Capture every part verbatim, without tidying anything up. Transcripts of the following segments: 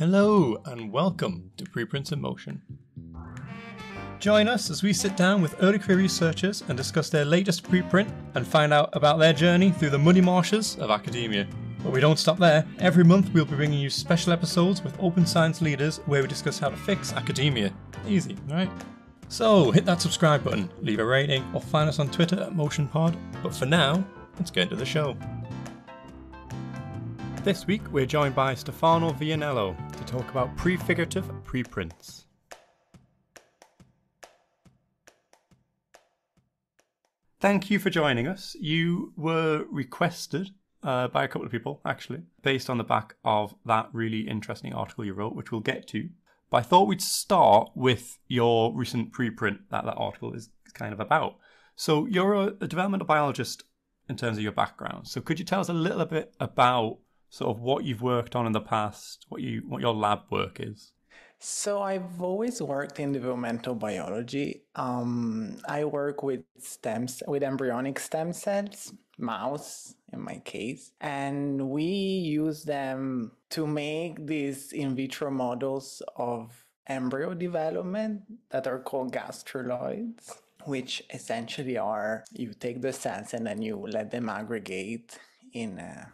Hello and welcome to Preprints in Motion. Join us as we sit down with early career researchers and discuss their latest preprint and find out about their journey through the muddy marshes of academia. But we don't stop there. Every month we'll be bringing you special episodes with open science leaders where we discuss how to fix academia. Easy, right? So hit that subscribe button, leave a rating, or find us on Twitter at MotionPod. But for now, let's get into the show. This week we're joined by Stefano Vianello to talk about prefigurative preprints. Thank you for joining us. You were requested uh, by a couple of people, actually, based on the back of that really interesting article you wrote, which we'll get to. But I thought we'd start with your recent preprint that that article is kind of about. So you're a, a developmental biologist in terms of your background. So could you tell us a little bit about sort of what you've worked on in the past, what you what your lab work is? So I've always worked in developmental biology. Um, I work with stems, with embryonic stem cells, mouse in my case, and we use them to make these in vitro models of embryo development that are called gastruloids, which essentially are, you take the cells and then you let them aggregate in, a,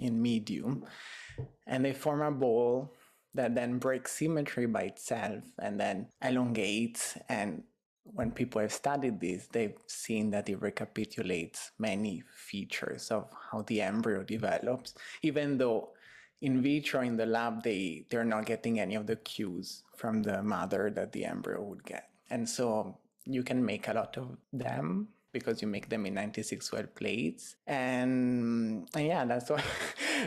in medium, and they form a ball that then breaks symmetry by itself and then elongates. And when people have studied this, they've seen that it recapitulates many features of how the embryo develops, even though in vitro in the lab, they, they're not getting any of the cues from the mother that the embryo would get. And so you can make a lot of them because you make them in ninety-six weld plates. And, and yeah, that's what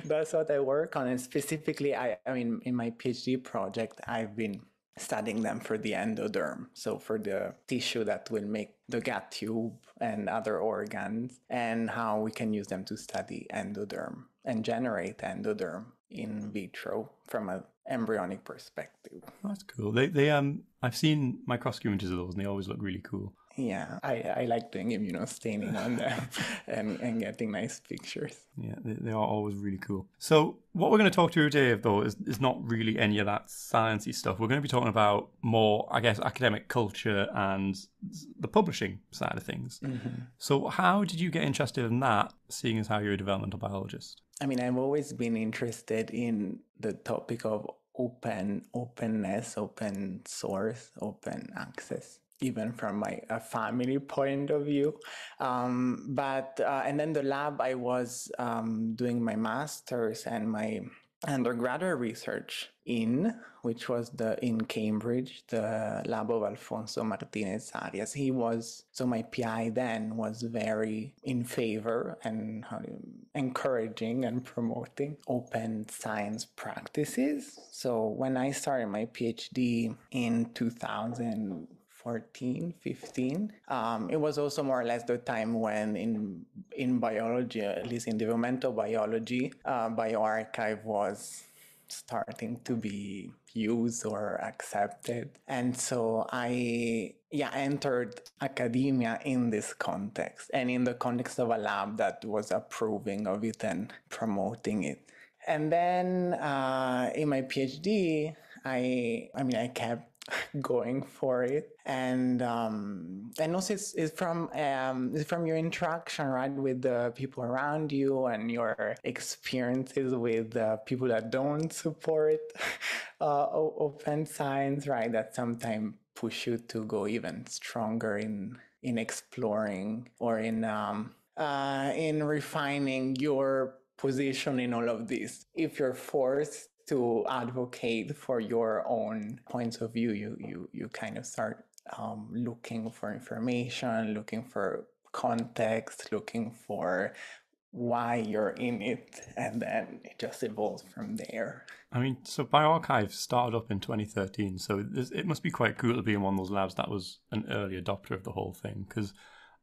that's what I work on. And specifically, I, I mean, in my PhD project, I've been studying them for the endoderm. So for the tissue that will make the gut tube and other organs, and how we can use them to study endoderm and generate endoderm in vitro from an embryonic perspective. That's cool. They, they um, I've seen microscope images of those and they always look really cool. Yeah, I, I like doing immunostaining on them and, and getting nice pictures. Yeah, they, they are always really cool. So what we're going to talk to today, though, is, is not really any of that sciencey stuff. We're going to be talking about more, I guess, academic culture and the publishing side of things. Mm-hmm. So how did you get interested in that, seeing as how you're a developmental biologist? I mean, I've always been interested in the topic of open, openness, open source, open access, even from my a family point of view. Um, but, uh, and then the lab, I was um, doing my master's and my undergraduate research in, which was the in Cambridge, the lab of Alfonso Martinez-Arias. He was, so my P I then was very in favor and how do you, encouraging and promoting open science practices. So when I started my PhD in two thousand fourteen, fifteen. Um, it was also more or less the time when in in biology, at least in developmental biology, uh, bioRxiv was starting to be used or accepted. And so I yeah, entered academia in this context and in the context of a lab that was approving of it and promoting it. And then uh, in my PhD, I, I mean, I kept going for it, and um and also it's, it's from um it's from your interaction, right, with the people around you and your experiences with uh, people that don't support uh open science, right, that sometimes push you to go even stronger in in exploring or in um uh in refining your position in all of this. If you're forced to advocate for your own points of view, you you you kind of start um, looking for information, looking for context, looking for why you're in it, and then it just evolves from there. I mean, so bioRxiv started up in twenty thirteen, so it must be quite cool to be in one of those labs that was an early adopter of the whole thing, because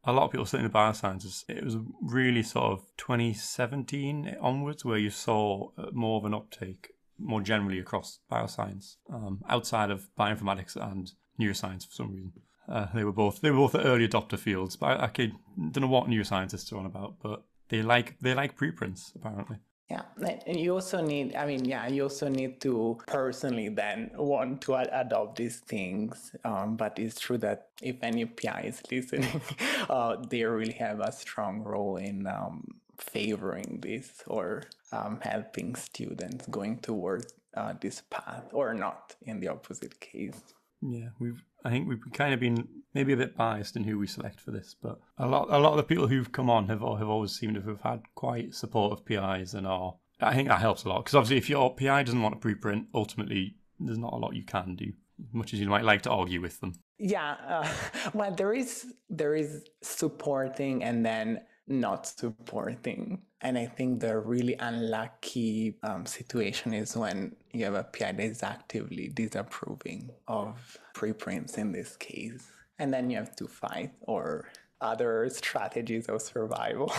a lot of people sitting in the biosciences, it was really sort of twenty seventeen onwards where you saw more of an uptake more generally across bioscience, um, outside of bioinformatics and neuroscience for some reason. Uh, they were both they were both the early adopter fields, but I, I don't know what neuroscientists are on about, but they like they like preprints apparently. Yeah, and you also need, I mean, yeah, you also need to personally then want to ad adopt these things. Um, but it's true that if any P I is listening, uh, they really have a strong role in um, favoring this or um, helping students going towards uh, this path or not in the opposite case. Yeah, we've. I think we've kind of been maybe a bit biased in who we select for this, but a lot, a lot of the people who've come on have have always seemed to have had quite supportive P Is and are. I think that helps a lot because obviously, if your P I doesn't want to preprint, ultimately there's not a lot you can do, as much as you might like to argue with them. Yeah, uh, well, there is there is supporting and then not supporting, and I think the really unlucky um, situation is when you have a P I that is actively disapproving of preprints in this case, and then you have to fight or other strategies of survival.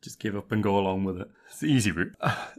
Just give up and go along with it. It's the easy route.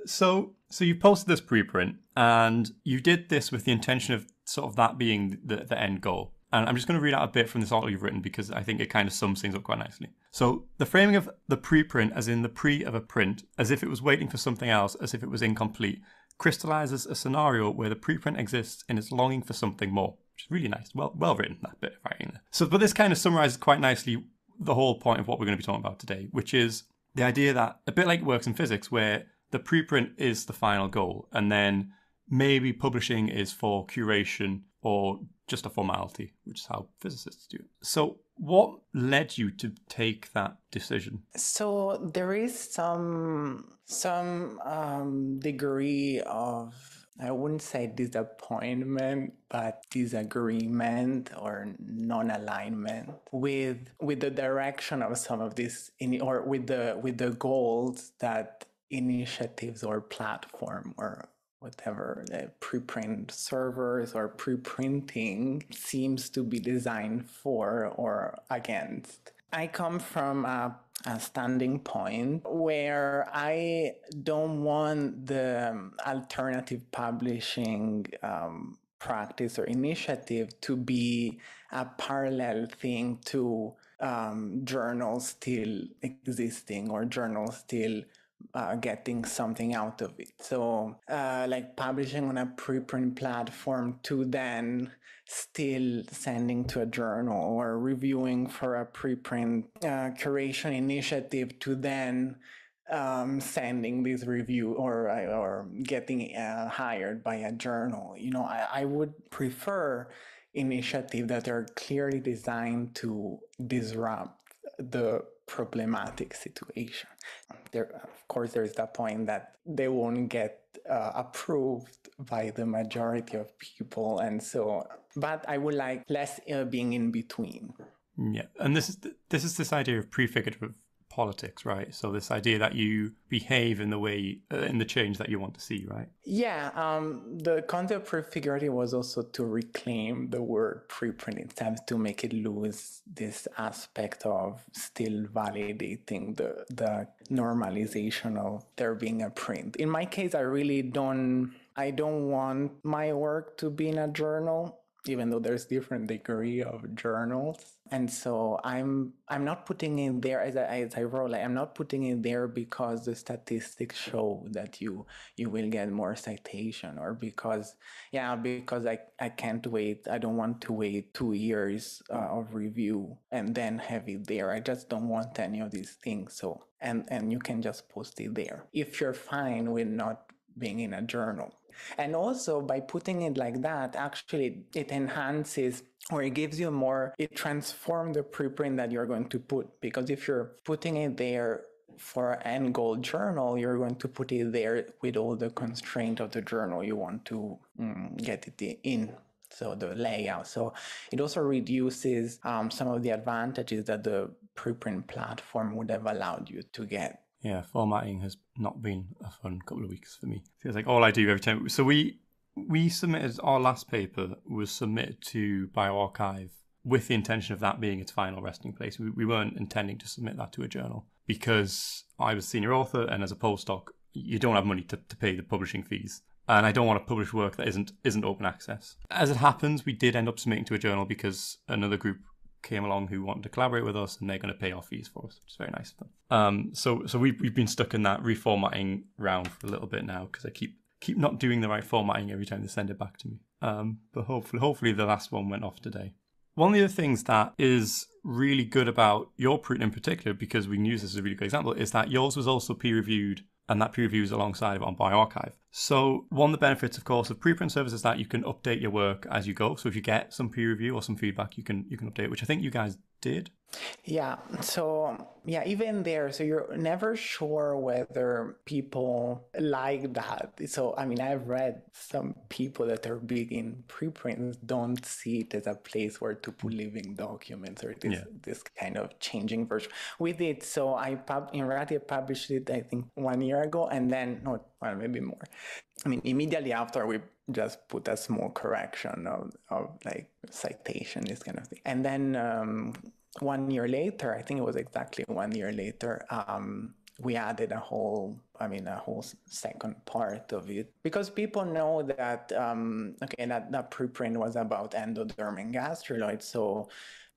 So, so you posted this preprint, and you did this with the intention of sort of that being the, the end goal. And I'm just going to read out a bit from this article you've written because I think it kind of sums things up quite nicely. So the framing of the preprint as in the pre of a print, as if it was waiting for something else, as if it was incomplete, crystallizes a scenario where the preprint exists in its longing for something more, which is really nice. Well, well written, that bit of writing there. So, but this kind of summarizes quite nicely the whole point of what we're going to be talking about today, which is the idea that a bit like it works in physics where the preprint is the final goal and then maybe publishing is for curation or just a formality, which is how physicists do it. So what led you to take that decision? So there is some some um, degree of, I wouldn't say disappointment, but disagreement or non-alignment with with the direction of some of this, in, or with the with the goals that initiatives or platform or whatever, the preprint servers or preprinting seems to be designed for or against. I come from a, a standing point where I don't want the alternative publishing um, practice or initiative to be a parallel thing to um, journals still existing or journals still Uh, getting something out of it. So uh, like publishing on a preprint platform to then still sending to a journal or reviewing for a preprint uh, curation initiative to then um, sending this review or or getting uh, hired by a journal. You know, I, I would prefer initiatives that are clearly designed to disrupt the problematic situation. There, of course, there is the point that they won't get uh, approved by the majority of people, and so. But I would like less uh, being in between. Yeah, and this is th this is this idea of prefigurative politics, right? So this idea that you behave in the way uh, in the change that you want to see, right? Yeah. Um, the concept of prefigurative was also to reclaim the word preprint itself, to make it lose this aspect of still validating the the normalization of there being a print. In my case, I really don't. I don't want my work to be in a journal, even though there's different degree of journals. And so I'm I'm not putting it there, as I, as I wrote, like, I'm not putting it there because the statistics show that you you will get more citation, or because, yeah, because I, I can't wait, I don't want to wait two years uh, of review and then have it there. I just don't want any of these things. So, and, and you can just post it there if you're fine with not being in a journal. And also by putting it like that, actually it enhances, or it gives you more, it transforms the preprint that you're going to put. Because if you're putting it there for an end goal journal, you're going to put it there with all the constraint of the journal you want to mm, get it in. So the layout. So it also reduces um, some of the advantages that the preprint platform would have allowed you to get. Yeah, formatting has not been a fun couple of weeks for me. Feels like all I do every time. So we we submitted, our last paper was submitted to bioRxiv with the intention of that being its final resting place. We, we weren't intending to submit that to a journal because I was senior author, and as a postdoc, you don't have money to, to pay the publishing fees. And I don't want to publish work that isn't isn't open access. As it happens, we did end up submitting to a journal because another group came along who wanted to collaborate with us, and they're going to pay our fees for us, which is very nice of them. Um, so so we've, we've been stuck in that reformatting round for a little bit now, because I keep keep not doing the right formatting every time they send it back to me. Um, but hopefully, hopefully the last one went off today. One of the other things that is really good about your print in particular, because we can use this as a really good example, is that yours was also peer-reviewed, and that peer review is alongside of it on bioRxiv. So one of the benefits, of course, of preprint service is that you can update your work as you go. So if you get some peer review or some feedback, you can you can update it, which I think you guys did. Yeah. So yeah, even there, so you're never sure whether people like that. So I mean, I've read some people that are big in preprints don't see it as a place where to put living documents or this yeah. this kind of changing version. We did. So I pub in reality I published it I think one year ago, and then no, well, maybe more. I mean, immediately after we just put a small correction of, of like citation, this kind of thing. And then um, one year later, I think it was exactly one year later, um, we added a whole, I mean, a whole second part of it. Because people know that, um, okay, that, that preprint was about endoderm and gastruloids. So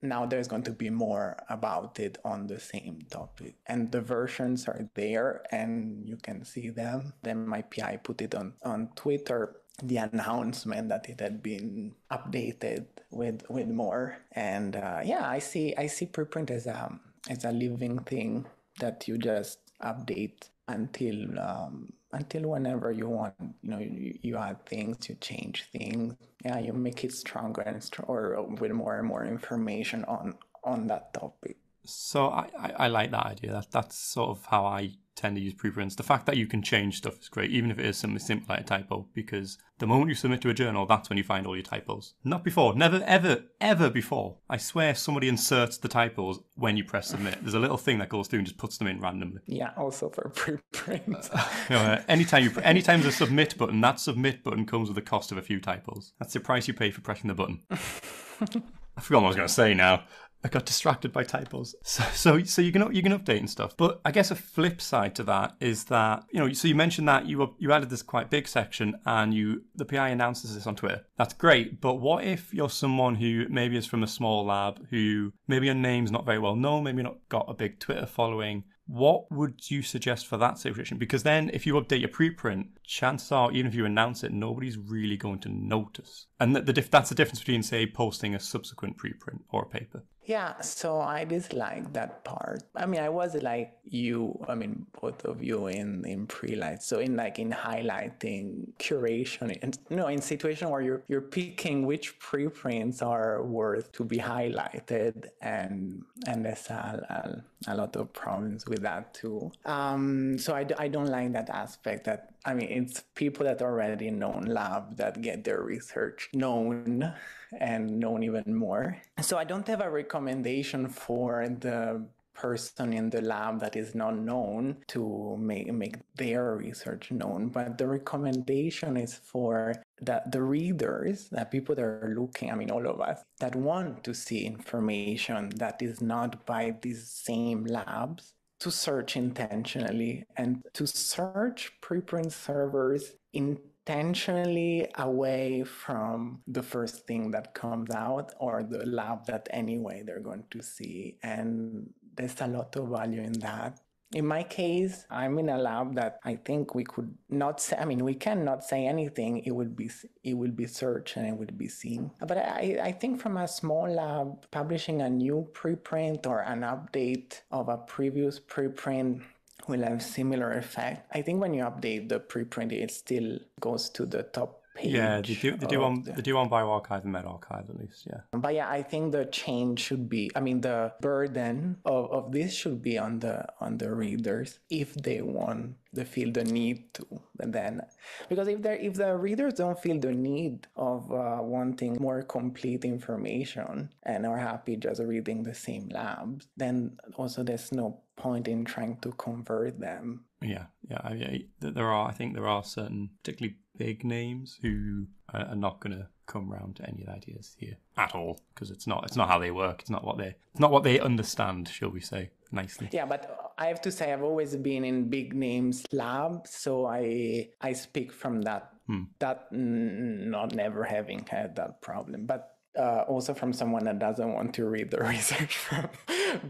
now there's going to be more about it on the same topic. And the versions are there and you can see them. Then my P I put it on, on Twitter, the announcement that it had been updated with with more. And uh, yeah, I see I see preprint as a, as a living thing that you just update until um, until whenever you want. You know, you, you add things, you change things. Yeah, you make it stronger and str- or with more and more information on on that topic. So I, I, I like that idea. That that's sort of how I tend to use preprints. The fact that you can change stuff is great, even if it is something simple like a typo, because the moment you submit to a journal, that's when you find all your typos. Not before. Never, ever, ever before. I swear somebody inserts the typos when you press submit. There's a little thing that goes through and just puts them in randomly. Yeah, also for preprints. you know, anytime, you, anytime there's a submit button, that submit button comes with the cost of a few typos. That's the price you pay for pressing the button. I forgot what I was going to say now. I got distracted by typos. So, so, so you can you can update and stuff. But I guess a flip side to that is that, you know, so you mentioned that you you added this quite big section, and you the P I announces this on Twitter. That's great. But what if you're someone who maybe is from a small lab, who maybe your name's not very well known, maybe not got a big Twitter following? What would you suggest for that situation? Because then if you update your preprint, chances are, even if you announce it, nobody's really going to notice. And that the diff- that's the difference between, say, posting a subsequent preprint or a paper. Yeah, so I dislike that part. I mean, I was like you, I mean, both of you in, in pre-light. So in like in highlighting curation, and no, in situation where you're, you're picking which preprints are worth to be highlighted. And, and there's a, a, a lot of problems with that too. Um, so I, I don't like that aspect that, I mean, it's people that already known lab that get their research known and known even more. So I don't have a recommendation for the person in the lab that is not known to make, make their research known. But the recommendation is for the, the readers, the people that are looking, I mean, all of us, that want to see information that is not by these same labs, to search intentionally and to search preprint servers intentionally away from the first thing that comes out or the lab that anyway they're going to see. And there's a lot of value in that. In my case, I'm in a lab that I think we could not say, I mean, we cannot say anything. It would be, it would be searched and it would be seen. But I, I think from a small lab, publishing a new preprint or an update of a previous preprint will have similar effect. I think when you update the preprint, it still goes to the top page. Yeah, they do, they do on the... they do on bioRxiv and medRxiv at least, yeah. But yeah, I think the change should be, I mean, the burden of, of this should be on the on the readers if they want, they feel the need to. But then, because if they if the readers don't feel the need of uh, wanting more complete information and are happy just reading the same labs, then also there's no point in trying to convert them. Yeah, yeah, I mean, there are. I think there are certain particularly big names who are not going to come round to any ideas here at all, because it's not. It's not how they work. It's not what they. It's not what they understand, shall we say? Nicely. Yeah, but I have to say I've always been in big names lab, so I I speak from that. Hmm. That not never having had that problem, but uh, also from someone that doesn't want to read the research from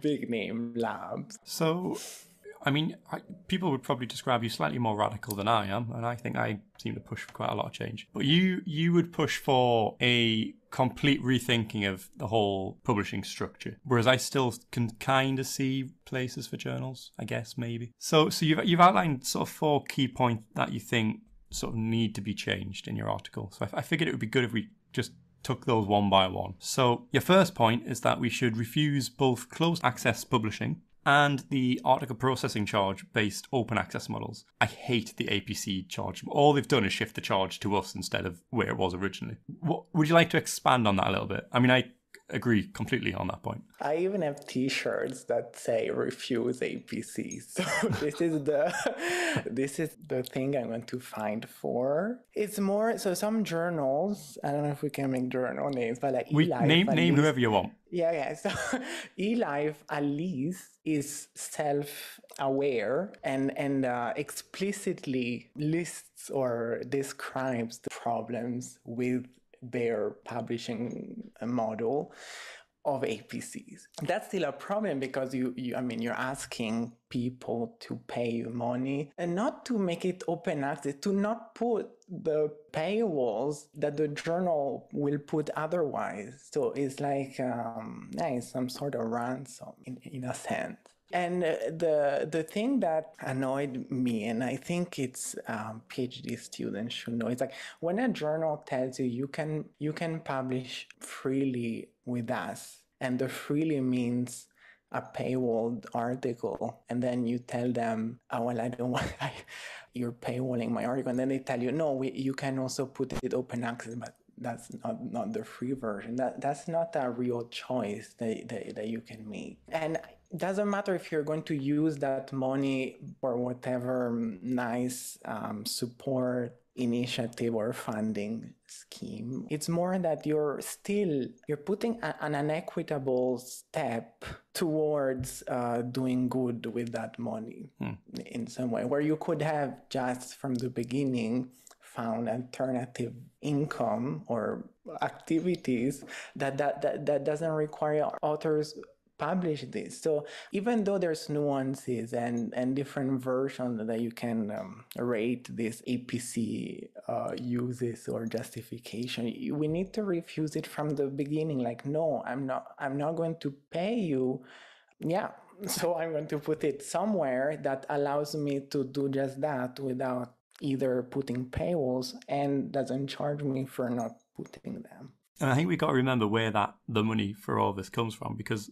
big name labs. So, I mean, I, people would probably describe you slightly more radical than I am, and I think I seem to push for quite a lot of change. But you, you would push for a complete rethinking of the whole publishing structure, whereas I still can kind of see places for journals, I guess, maybe. So, so you've you've outlined sort of four key points that you think sort of need to be changed in your article. So I, I figured it would be good if we just took those one by one. So your first point is that we should refuse both closed access publishing and the article processing charge-based open access models. I hate the A P C charge. All they've done is shift the charge to us instead of where it was originally. What, would you like to expand on that a little bit? I mean, I agree completely on that point. I even have t-shirts that say refuse A P C. So this is the this is the thing I'm going to find for. It's more so some journals, I don't know if we can make journal names, but like we, eLife, name name least, whoever you want. Yeah, yeah. So eLife at least is self-aware and and uh, explicitly lists or describes the problems with their publishing model of A P Cs. That's still a problem because you, you, I mean, you're asking people to pay you money and not to make it open access, to not put the paywalls that the journal will put otherwise. So it's like, um, yeah, it's some sort of ransom in, in a sense. And the the thing that annoyed me, and I think it's um, PhD students should know, it's like when a journal tells you you can you can publish freely with us, and the freely means a paywalled article, and then you tell them, oh, well, I don't want, I, you're paywalling my article, and then they tell you, no, we, you can also put it open access, but that's not, not the free version. That that's not a real choice that, that, that you can make. And doesn't matter if you're going to use that money for whatever nice um, support initiative or funding scheme. It's more that you're still, you're putting a, an inequitable step towards uh, doing good with that money hmm. in some way, where you could have just from the beginning found alternative income or activities that, that, that, that doesn't require authors publish this. So even though there's nuances and, and different versions that you can um, rate this A P C uh, uses or justification, we need to refuse it from the beginning. Like, no, I'm not, I'm not going to pay you. Yeah. So I'm going to put it somewhere that allows me to do just that without either putting paywalls and doesn't charge me for not putting them. And I think we've got to remember where that the money for all this comes from, because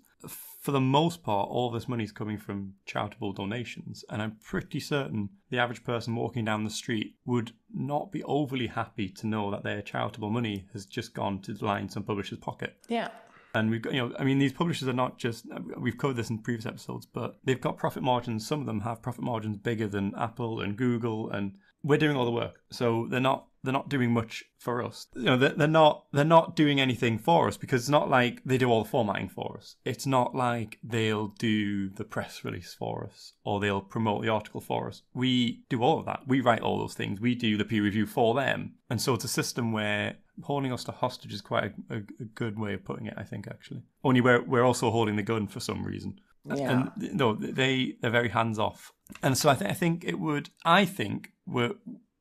for the most part, all this money is coming from charitable donations. And I'm pretty certain the average person walking down the street would not be overly happy to know that their charitable money has just gone to line some publisher's pocket. Yeah. And we've got, you know, I mean, these publishers are not just, we've covered this in previous episodes, but they've got profit margins. Some of them have profit margins bigger than Apple and Google, and we're doing all the work. So they're not, they're not doing much for us. You know, they're, they're not, they're not doing anything for us, because it's not like they do all the formatting for us. It's not like they'll do the press release for us or they'll promote the article for us. We do all of that. We write all those things. We do the peer review for them. And so it's a system where holding us to hostage is quite a, a, a good way of putting it, I think, actually. Only we're, we're also holding the gun for some reason. Yeah. And no, they, they're very hands off. And so I, th I think it would, I think we're,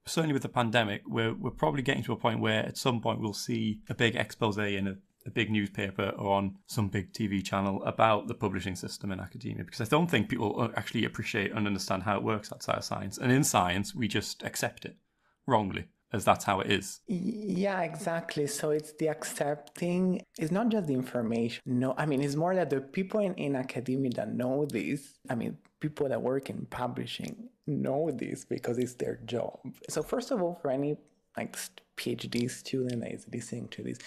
certainly with the pandemic, we're, we're probably getting to a point where at some point we'll see a big expose in a, a big newspaper or on some big T V channel about the publishing system in academia, because I don't think people actually appreciate and understand how it works outside of science. And in science, we just accept it wrongly, as that's how it is. Yeah, exactly. So it's the accepting, it's not just the information. No, I mean, it's more that the people in, in academia that know this, I mean, people that work in publishing know this because it's their job. So first of all, for any like PhD student that is listening to this,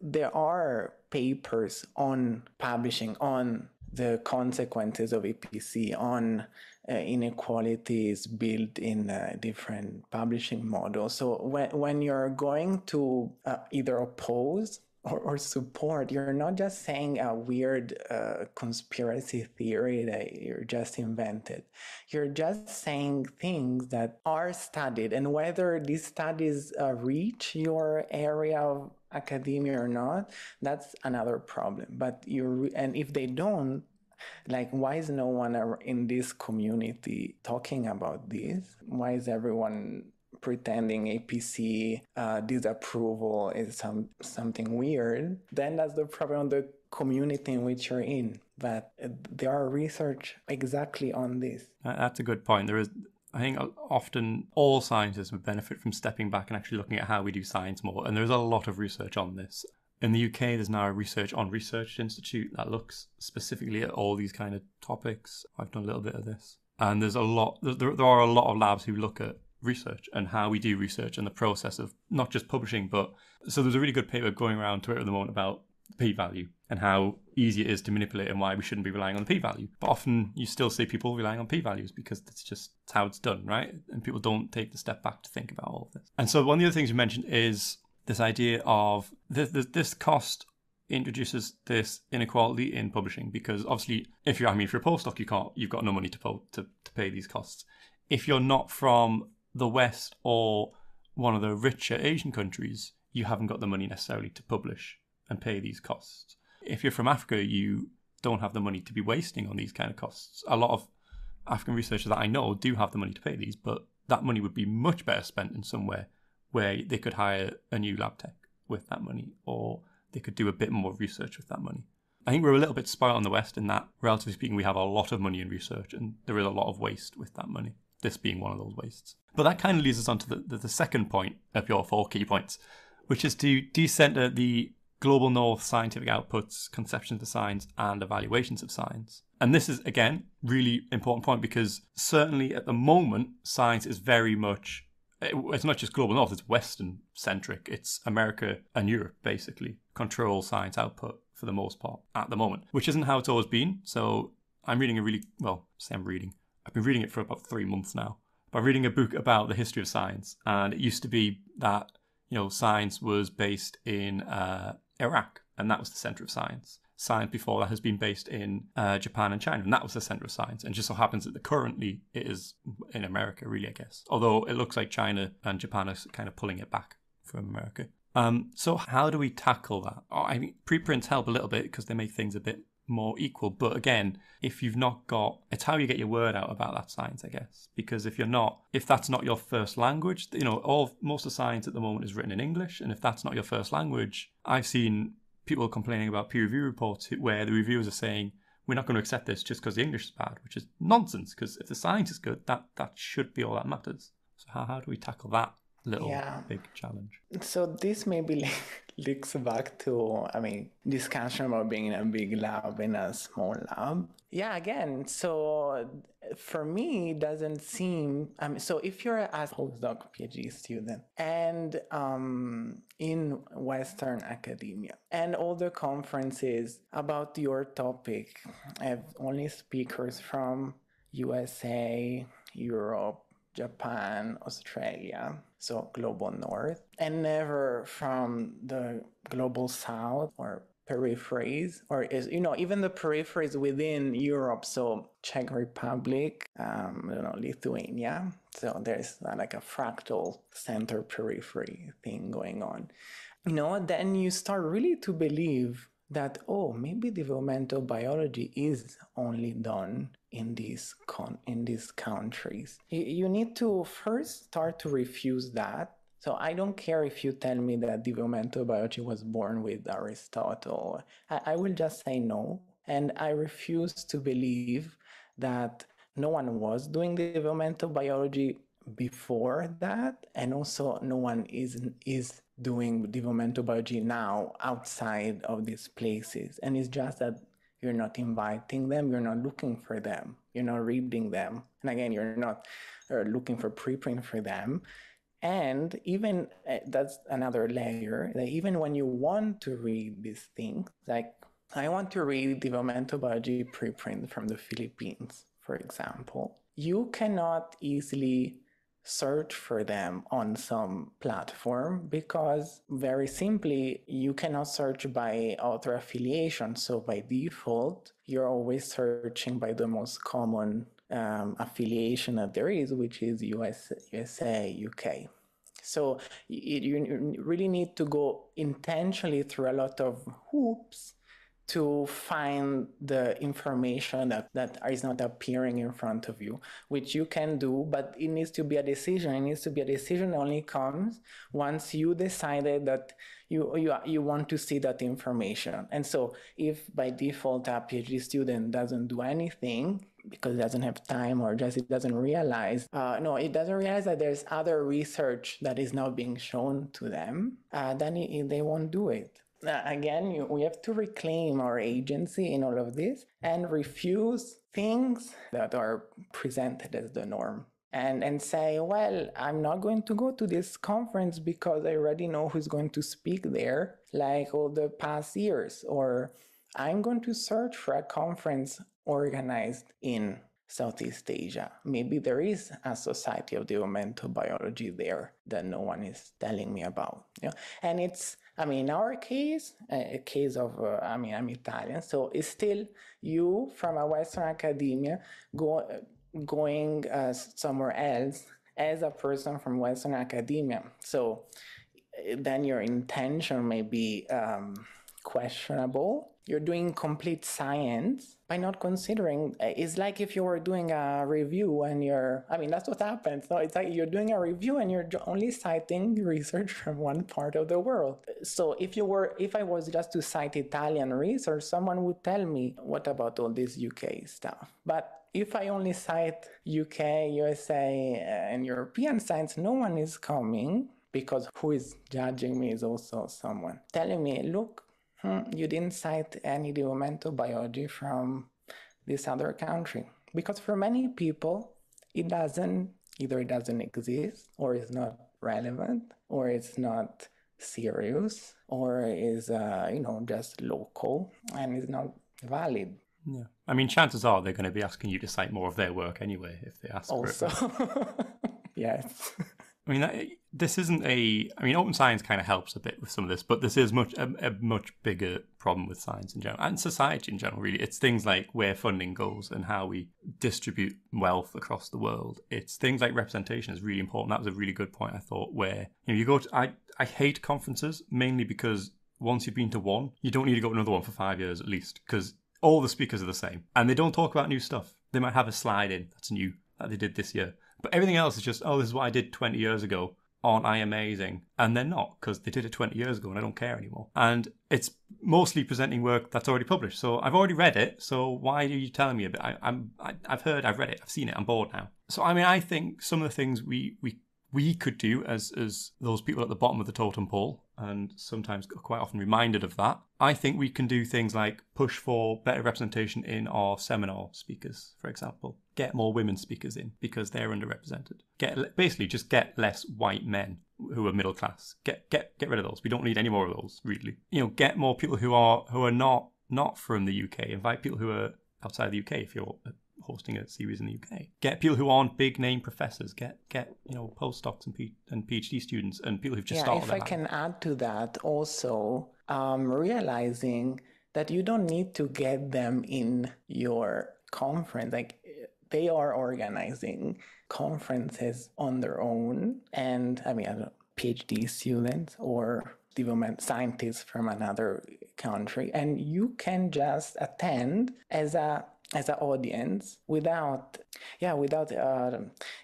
there are papers on publishing, on the consequences of A P C, on uh, inequalities built in uh, different publishing models. So when, when you're going to uh, either oppose Or, or support, you're not just saying a weird uh, conspiracy theory that you're just invented. You're just saying things that are studied, and whether these studies uh, reach your area of academia or not, that's another problem. But you're, and if they don't, like, why is no one in this community talking about this? Why is everyone pretending A P C uh, disapproval is some something weird? Then that's the problem of the community in which you're in. But there are research exactly on this. That's a good point. There is, I think, often all scientists would benefit from stepping back and actually looking at how we do science more. And there's a lot of research on this. In the U K, there's now a Research on Research Institute that looks specifically at all these kind of topics. I've done a little bit of this. And there's a lot, there, there are a lot of labs who look at research and how we do research and the process of not just publishing, but so there's a really good paper going around Twitter at the moment about p-value and how easy it is to manipulate and why we shouldn't be relying on the p-value. But often you still see people relying on p-values because that's just that's how it's done, right? And people don't take the step back to think about all of this. And so one of the other things you mentioned is this idea of this, this, this cost introduces this inequality in publishing, because obviously if you're, I mean, if you're a postdoc, you can't, you've got no money to, po- to, to pay these costs. If you're not from the West or one of the richer Asian countries, you haven't got the money necessarily to publish and pay these costs. If you're from Africa, you don't have the money to be wasting on these kind of costs. A lot of African researchers that I know do have the money to pay these, but that money would be much better spent in somewhere where they could hire a new lab tech with that money, or they could do a bit more research with that money. I think we're a little bit spoiled on the West in that, relatively speaking, we have a lot of money in research and there is a lot of waste with that money, this being one of those wastes. But that kind of leads us on to the, the, the second point of your four key points, which is to decenter the global north scientific outputs, conceptions of science and evaluations of science. And this is, again, really important point, because certainly at the moment, science is very much, it's not just global north, it's Western centric. It's America and Europe basically control science output for the most part at the moment, which isn't how it's always been. So I'm reading a really, well, say I'm reading, I've been reading it for about three months now, but I'm reading a book about the history of science. And it used to be that, you know, science was based in uh, Iraq, and that was the center of science. Science before that has been based in uh, Japan and China, and that was the center of science. And just so happens that the currently it is in America, really, I guess. Although it looks like China and Japan are kind of pulling it back from America. Um, so how do we tackle that? Oh, I mean, preprints help a little bit because they make things a bit more equal. But again, if you've not got, it's how you get your word out about that science, I guess. Because if you're not, if that's not your first language, you know, all most of science at the moment is written in English. And if that's not your first language, I've seen people complaining about peer review reports where the reviewers are saying, we're not going to accept this just because the English is bad, which is nonsense, because if the science is good, that, that should be all that matters. So how, how do we tackle that little yeah. big challenge? So this maybe links back to, I mean, discussion about being in a big lab, in a small lab. Yeah, again, so for me, it doesn't seem, um, so if you're a postdoc PhD student and um, in Western academia, and all the conferences about your topic have only speakers from U S A, Europe, Japan, Australia, so global north, and never from the global south or peripheries, or is, you know, even the peripheries within Europe, so Czech Republic, um, I don't know, Lithuania. So there's uh, like a fractal center periphery thing going on. You know, then you start really to believe that, oh, maybe developmental biology is only done in these con- in these countries. You need to first start to refuse that. So I don't care if you tell me that developmental biology was born with Aristotle. I, I will just say no. And I refuse to believe that no one was doing developmental biology before that. And also no one is is doing developmental biology now outside of these places. And it's just that you're not inviting them, you're not looking for them, you're not reading them. And again, you're not uh, looking for preprint for them. And even, uh, that's another layer, that even when you want to read these things, like I want to read developmental biology preprint from the Philippines, for example, you cannot easily search for them on some platform, because very simply you cannot search by author affiliation. So by default, you're always searching by the most common um, affiliation that there is, which is U S, U S A, U K. So you, you really need to go intentionally through a lot of hoops to find the information that, that is not appearing in front of you, which you can do, but it needs to be a decision. It needs to be a decision only comes once you decided that you, you, you want to see that information. And so if by default a PhD student doesn't do anything, because it doesn't have time or just it doesn't realize, uh, no, it doesn't realize that there's other research that is now being shown to them, uh, then it, they won't do it. Again, you, we have to reclaim our agency in all of this and refuse things that are presented as the norm. And, and say, well, I'm not going to go to this conference because I already know who's going to speak there, like all the past years. Or I'm going to search for a conference organized in Southeast Asia. Maybe there is a Society of Developmental Biology there that no one is telling me about. You know? And it's, I mean, in our case, a case of, uh, I mean, I'm Italian, so it's still you from a Western academia go, going uh, somewhere else as a person from Western academia. So then your intention may be um, questionable. You're doing complete science by not considering, it's like if you were doing a review and you're, I mean, that's what happens. No, it's like you're doing a review and you're only citing research from one part of the world. So if you were, if I was just to cite Italian research, someone would tell me, what about all this U K stuff? But if I only cite U K, U S A, and European science, no one is coming, because who is judging me is also someone telling me, look, you didn't cite any developmental biology from this other country. Because for many people, it doesn't, either it doesn't exist, or it's not relevant, or it's not serious, or is, uh, you know, just local, and it's not valid. Yeah. I mean, chances are they're going to be asking you to cite more of their work anyway, if they ask also. For it. Yes. I mean, that, this isn't a, I mean, open science kind of helps a bit with some of this, but this is much a, a much bigger problem with science in general and society in general, really. It's things like where funding goes and how we distribute wealth across the world. It's things like representation is really important. That was a really good point, I thought, where, you know, you go to, I, I hate conferences mainly because once you've been to one, you don't need to go to another one for five years at least, because all the speakers are the same and they don't talk about new stuff. They might have a slide in that's new that they did this year. But everything else is just, oh, this is what I did twenty years ago. Aren't I amazing? And they're not, because they did it twenty years ago and I don't care anymore. And it's mostly presenting work that's already published. So I've already read it. So why are you telling me about it? I, I'm, I, I've heard, I've read it, I've seen it, I'm bored now. So, I mean, I think some of the things we, we, we could do as, as those people at the bottom of the totem pole, and sometimes quite often reminded of that, I think we can do things like push for better representation in our seminar speakers, for example. Get more women speakers in, because they're underrepresented. Get basically just get less white men who are middle class. Get get get rid of those. We don't need any more of those, really. You know, get more people who are who are not not from the U K. Invite people who are outside the U K if you're hosting a series in the U K. Get people who aren't big name professors. Get get you know postdocs and P- and PhD students and people who've just yeah, started. Yeah, if I life. can add to that also, um, realizing that you don't need to get them in your conference. Like, they are organizing conferences on their own. And I mean, I don't know, PhD students or development scientists from another country. And you can just attend as a as an audience without, yeah, without, uh,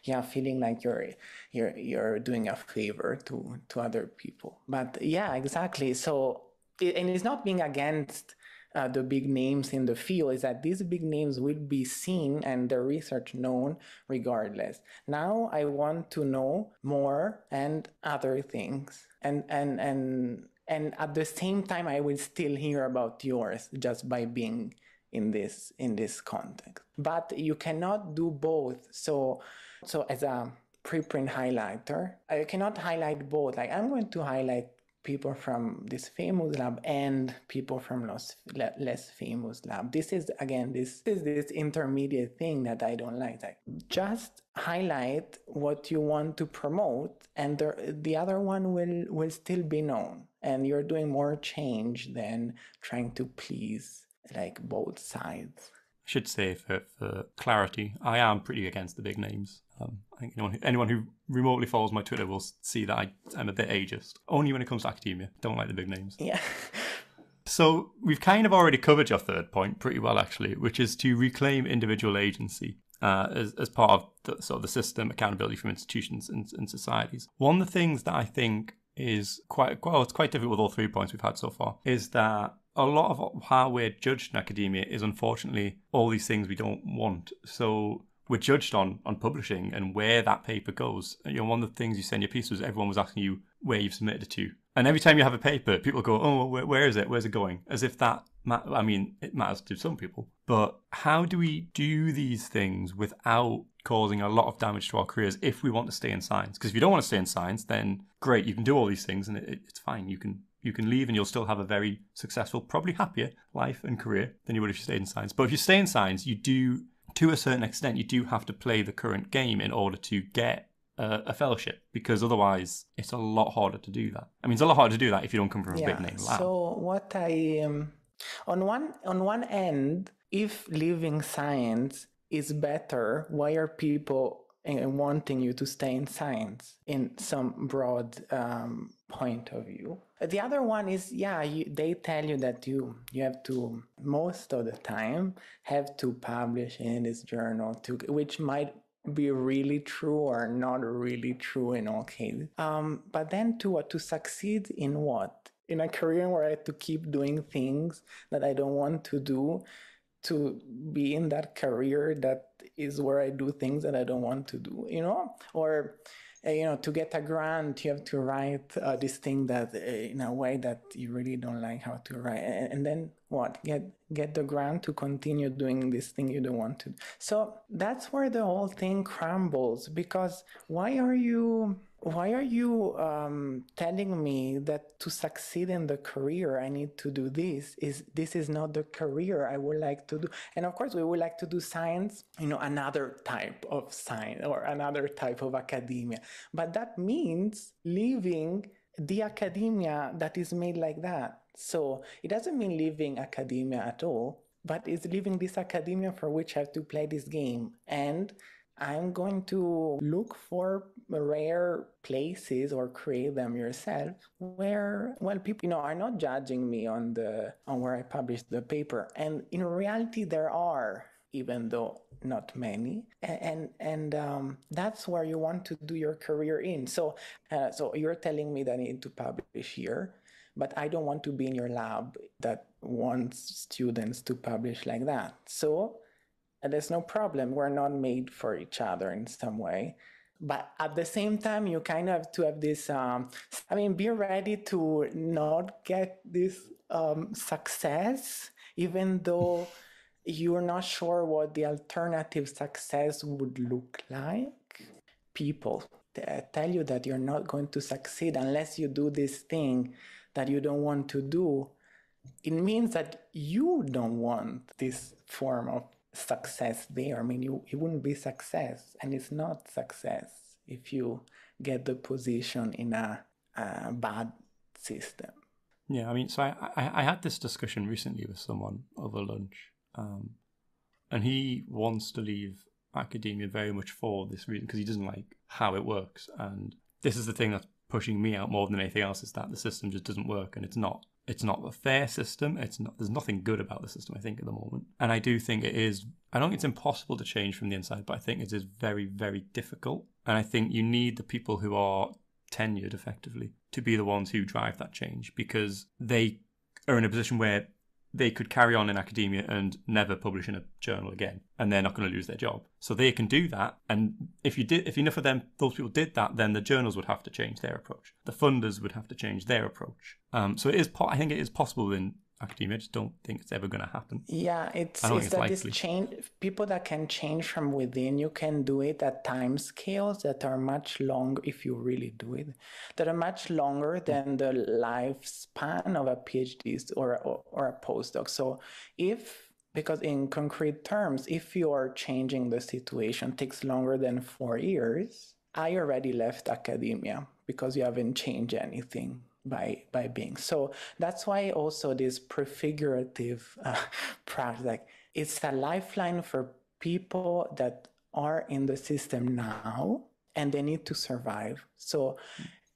yeah, feeling like you're, you're, you're doing a favor to, to other people. But yeah, exactly. So, and it's not being against Uh, the big names in the field, is that these big names will be seen and the research known regardless. Now I want to know more and other things. And, and, and, and at the same time, I will still hear about yours just by being in this, in this context. But you cannot do both. So, so as a preprint highlighter, I cannot highlight both. Like, I'm going to highlight people from this famous lab and people from less, less famous lab. This is, again, this is this intermediate thing that I don't like. Like, just highlight what you want to promote, and the, the other one will, will still be known. And you're doing more change than trying to please, like, both sides. should say for, for clarity, I am pretty against the big names. Um, I think anyone who, anyone who remotely follows my Twitter will see that I, I'm a bit ageist. Only when it comes to academia. Don't like the big names. Yeah. So we've kind of already covered your third point pretty well, actually, which is to reclaim individual agency uh, as, as part of the, sort of the system, accountability from institutions and, and societies. One of the things that I think is quite, well, it's quite difficult with all three points we've had so far, is that a lot of how we're judged in academia is unfortunately all these things we don't want. So we're judged on on publishing and where that paper goes. And, you know, one of the things you said in your piece was everyone was asking you where you've submitted it to. And every time you have a paper, people go, oh, where, where is it? Where's it going? As if that, ma I mean, it matters to some people. But how do we do these things without causing a lot of damage to our careers if we want to stay in science? Because if you don't want to stay in science, then great, you can do all these things and it, it's fine. You can you can leave and you'll still have a very successful, probably happier life and career than you would if you stayed in science. But if you stay in science, you do... to a certain extent, you do have to play the current game in order to get uh, a fellowship, because otherwise it's a lot harder to do that. I mean, it's a lot harder to do that if you don't come from a yeah, big name lab. So what I, um, on one on one end, if leaving science is better, why are people uh, wanting you to stay in science in some broad um, point of view? The other one is, yeah, you, they tell you that you you have to, most of the time, have to publish in this journal, to, which might be really true or not really true in all cases. Um, but then to what? To succeed in what? In a career where I have to keep doing things that I don't want to do, to be in that career that is where I do things that I don't want to do, you know? Or... you know, to get a grant, you have to write uh, this thing that uh, in a way that you really don't like how to write. And, and then what? Get get the grant to continue doing this thing you don't want to. So that's where the whole thing crumbles, because why are you... Why are you um, telling me that to succeed in the career I need to do this? Is this is not the career I would like to do? And of course, we would like to do science, you know, another type of science or another type of academia. But that means leaving the academia that is made like that. So it doesn't mean leaving academia at all, but it's leaving this academia for which I have to play this game. And I'm going to look for rare places or create them yourself where, well, people, you know, are not judging me on the on where I published the paper. And in reality, there are, even though not many. And and, and um, that's where you want to do your career in. So, uh, so you're telling me that I need to publish here, but I don't want to be in your lab that wants students to publish like that. So... and there's no problem. We're not made for each other in some way. But at the same time, you kind of have to have this, um, I mean, be ready to not get this um, success, even though you're not sure what the alternative success would look like. People tell you that you're not going to succeed unless you do this thing that you don't want to do. It means that you don't want this form of success there. I mean, you, it wouldn't be success, and it's not success if you get the position in a, a bad system. Yeah, I mean, so I, I, I had this discussion recently with someone over lunch, um, and he wants to leave academia very much for this reason, because he doesn't like how it works. And this is the thing that's pushing me out more than anything else, is that the system just doesn't work, and it's not It's not a fair system. It's not. There's nothing good about the system, I think, at the moment. And I do think it is... I don't think it's impossible to change from the inside, but I think it is very, very difficult. And I think you need the people who are tenured, effectively, to be the ones who drive that change, because they are in a position where they could carry on in academia and never publish in a journal again, and they're not going to lose their job. So they can do that. And if you did, if enough of them, those people did that, then the journals would have to change their approach. The funders would have to change their approach. Um, so it is. Po I think it is possible in academia. I just don't think it's ever going to happen. Yeah, it's, I don't it's, think it's that likely. This change. People that can change from within, you can do it at time scales that are much longer. If you really do it, that are much longer than the lifespan of a PhD or or, or a postdoc. So if. Because in concrete terms, if you are changing the situation, it takes longer than four years, I already left academia because you haven't changed anything by, by being. So that's why also this prefigurative uh, practice, like It's a lifeline for people that are in the system now and they need to survive. So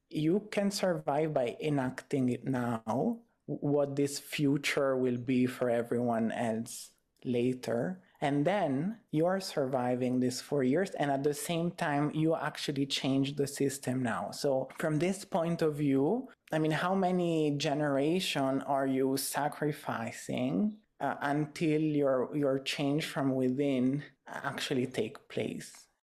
you can survive by enacting it now, what this future will be for everyone else later. And then you are surviving these four years. And at the same time, you actually change the system now. So from this point of view, I mean, how many generations are you sacrificing uh, until your, your change from within actually take place?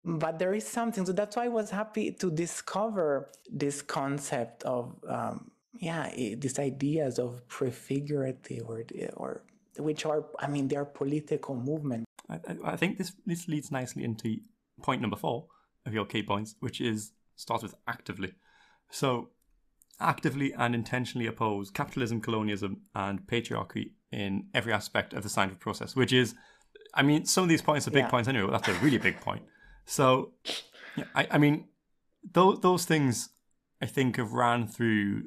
But there is something. So that's why I was happy to discover this concept of, um, yeah, these ideas of prefigurative or, or which are, I mean, they are political movements. I, I think this, this leads nicely into point number four of your key points, which is starts with actively. So actively and intentionally oppose capitalism, colonialism, and patriarchy in every aspect of the scientific process, which is, I mean, some of these points are big yeah. points anyway, but that's a really big point. So, yeah, I, I mean, those those things, I think, have ran through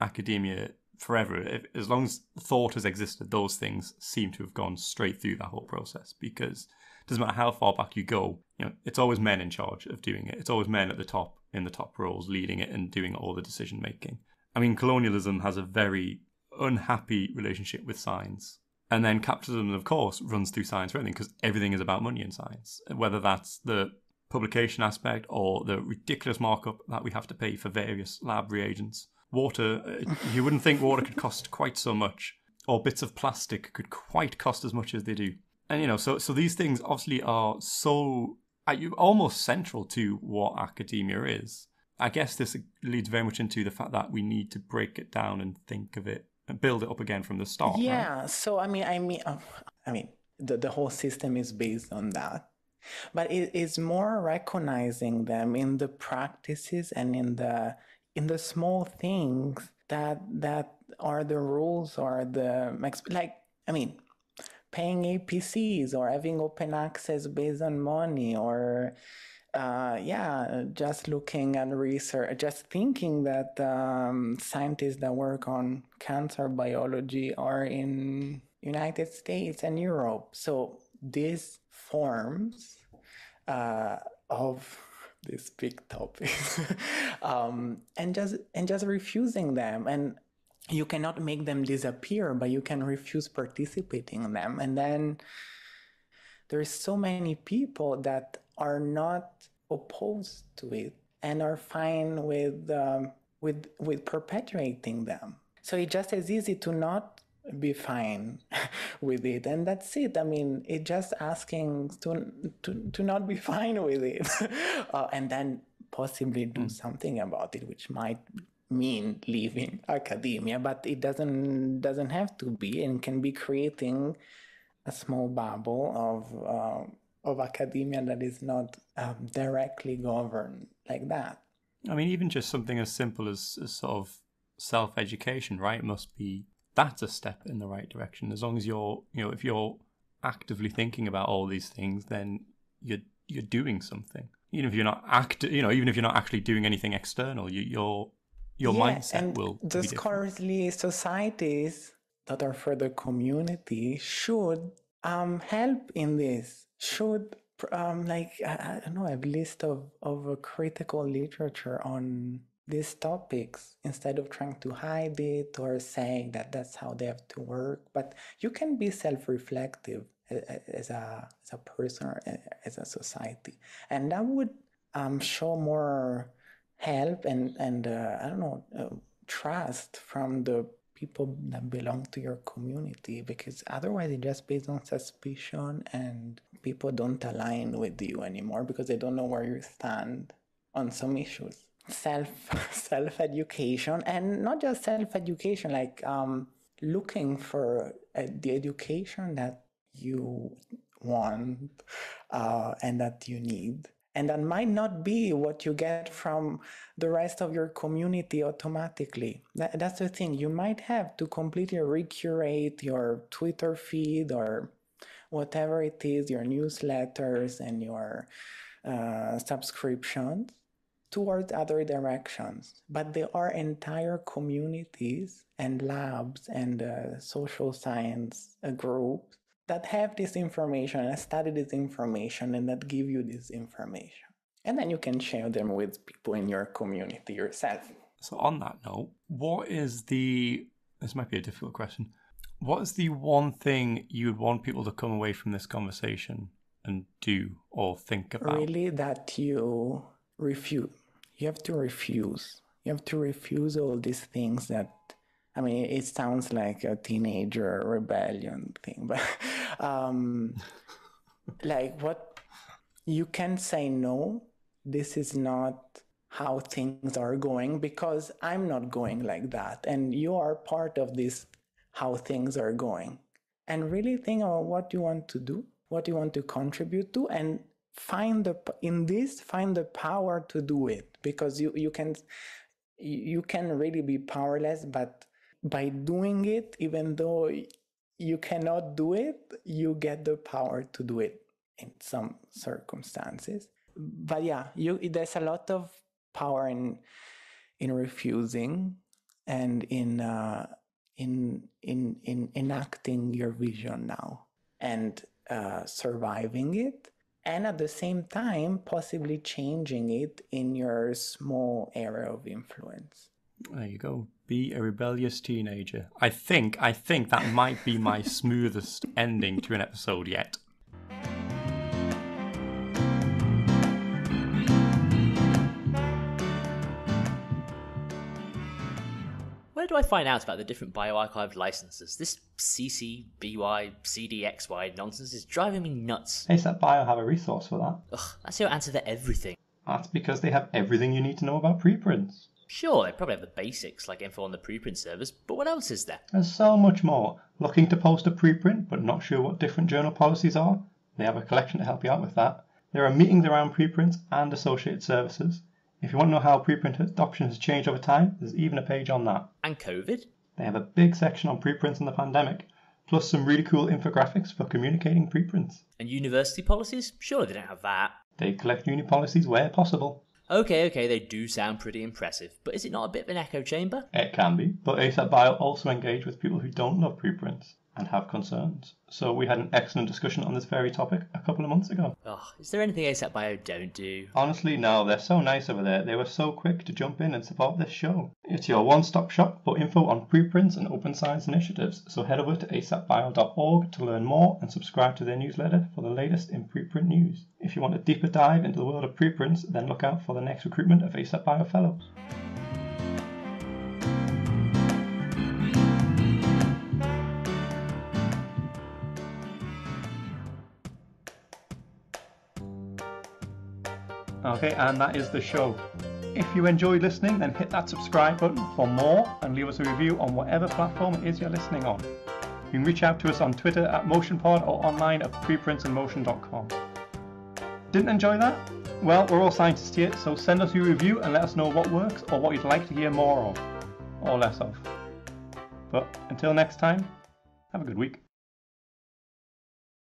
academia forever. If, as long as thought has existed, those things seem to have gone straight through that whole process, because it doesn't matter how far back you go, you know, it's always men in charge of doing it. It's always men at the top, in the top roles, leading it and doing all the decision-making. I mean, colonialism has a very unhappy relationship with science. And then capitalism, of course, runs through science for everything, because everything is about money in science, whether that's the publication aspect or the ridiculous markup that we have to pay for various lab reagents. Water, you wouldn't think water could cost quite so much, or bits of plastic could quite cost as much as they do. And, you know, so, so these things obviously are so almost central to what academia is. I guess this leads very much into the fact that we need to break it down and think of it and build it up again from the start. Yeah. Right? So I mean, I mean, uh, I mean, the the whole system is based on that, but it is more recognizing them in the practices and in the in the small things that that are the rules or the like. I mean, paying A P Cs or having open access based on money or. Uh, yeah, just looking at research, just thinking that um, scientists that work on cancer biology are in United States and Europe. So these forms uh, of this big topic um, and just and just refusing them. And you cannot make them disappear, but you can refuse participating in them. And then there is so many people that are not opposed to it and are fine with um, with with perpetuating them. So it's just as easy to not be fine with it, and that's it. I mean, it's just asking to to to not be fine with it, uh, and then possibly do mm. something about it, which might mean leaving academia, but it doesn't doesn't have to be, and can be creating a small bubble of. Uh, of academia that is not um, directly governed like that. I mean, even just something as simple as, as sort of self-education, right? It must be, that's a step in the right direction. As long as you're, you know, if you're actively thinking about all these things, then you're you're doing something. Even if you're not act, you know, even if you're not actually doing anything external, you, your your yeah, mindset and will. Those currently societies that are for the community should um, help in this. Should um like I, I don't know, a list of of a critical literature on these topics instead of trying to hide it or saying that that's how they have to work. But you can be self-reflective as a as a person or as a society, and that would um show more help and and uh, I don't know uh, trust from the people that belong to your community, because otherwise it's just based on suspicion and people don't align with you anymore because they don't know where you stand on some issues. Self, self-education, and not just self-education, like um, looking for uh, the education that you want uh, and that you need. And that might not be what you get from the rest of your community automatically. That, that's the thing. You might have to completely recurate your Twitter feed or whatever it is, your newsletters and your uh, subscriptions towards other directions. But there are entire communities and labs and uh, social science uh, groups that have this information and study this information and that give you this information. And then you can share them with people in your community yourself. So on that note, what is the, this might be a difficult question, what is the one thing you would want people to come away from this conversation and do or think about? Really that you refuse. You have to refuse. You have to refuse all these things that, I mean, it sounds like a teenager rebellion thing, but um, like what you can say, no, this is not how things are going because I'm not going like that. And you are part of this, how things are going. And really think about what you want to do, what you want to contribute to, and find the, in this, find the power to do it, because you, you can, you can really be powerless, but by doing it, even though you cannot do it, you get the power to do it in some circumstances. But yeah, you, there's a lot of power in, in refusing and in, uh, in, in, in enacting your vision now and, uh, surviving it. And at the same time, possibly changing it in your small area of influence. There you go. Be a rebellious teenager. I think, I think that might be my smoothest ending to an episode yet. Where do I find out about the different bioRxiv licenses? This C C, B Y, C D, X Y nonsense is driving me nuts. ASAPBio have a resource for that. Ugh, that's your answer for everything. That's because they have everything you need to know about preprints. Sure, they probably have the basics, like info on the preprint service, but what else is there? There's so much more. Looking to post a preprint, but not sure what different journal policies are? They have a collection to help you out with that. There are meetings around preprints and associated services. If you want to know how preprint adoption has changed over time, there's even a page on that. And COVID? They have a big section on preprints and the pandemic, plus some really cool infographics for communicating preprints. And university policies? Surely they don't have that. They collect uni policies where possible. Okay, okay, they do sound pretty impressive, but is it not a bit of an echo chamber? It can be, but ASAPBio also engage with people who don't love preprints and have concerns. So we had an excellent discussion on this very topic a couple of months ago. Oh, is there anything ASAPBio don't do? Honestly, no. They're so nice over there. They were so quick to jump in and support this show. It's your one-stop shop for info on preprints and open science initiatives. So head over to asap bio dot org to learn more and subscribe to their newsletter for the latest in preprint news. If you want a deeper dive into the world of preprints, then look out for the next recruitment of ASAPBio fellows. Okay, and that is the show. If you enjoyed listening, then hit that subscribe button for more and leave us a review on whatever platform it is you're listening on. You can reach out to us on Twitter at MotionPod or online at preprints in motion dot com. Didn't enjoy that? Well, we're all scientists here, so send us your review and let us know what works or what you'd like to hear more of, or less of. But until next time, have a good week.